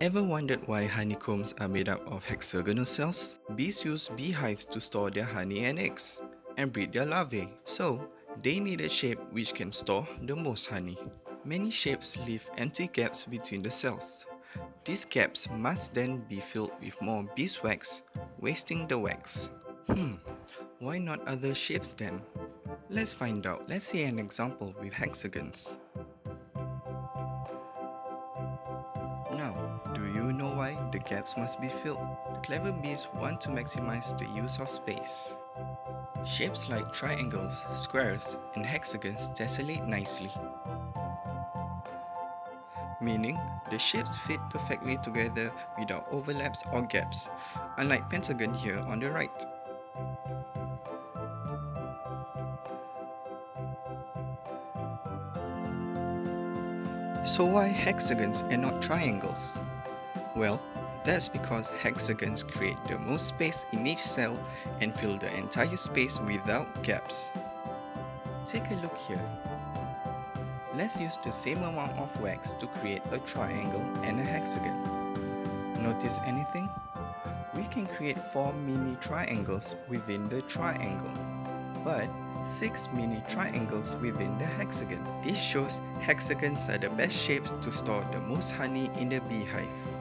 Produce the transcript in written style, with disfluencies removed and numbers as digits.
Ever wondered why honeycombs are made up of hexagonal cells? Bees use beehives to store their honey and eggs and breed their larvae, so they need a shape which can store the most honey. Many shapes leave empty gaps between the cells. These gaps must then be filled with more beeswax, wasting the wax. Why not other shapes then? Let's find out. Let's see an example with hexagons. Now, do you know why the gaps must be filled? Clever bees want to maximize the use of space. Shapes like triangles, squares, and hexagons tessellate nicely, meaning the shapes fit perfectly together without overlaps or gaps, unlike pentagon here on the right. So why hexagons and not triangles? Well, that's because hexagons create the most space in each cell and fill the entire space without gaps. Take a look here. Let's use the same amount of wax to create a triangle and a hexagon. Notice anything? We can create 4 mini triangles within the triangle, but 6 mini triangles within the hexagon. This shows hexagons are the best shapes to store the most honey in the beehive.